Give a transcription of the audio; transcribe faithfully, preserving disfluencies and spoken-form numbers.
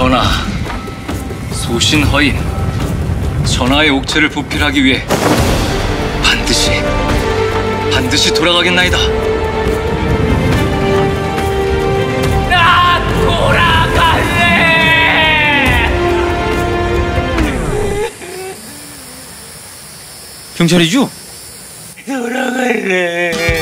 전하, 소신허인, 전하의 옥체를 보필하기 위해 반드시, 반드시 돌아가겠나이다. 나 돌아갈래! 경찰이죠? 돌아갈래.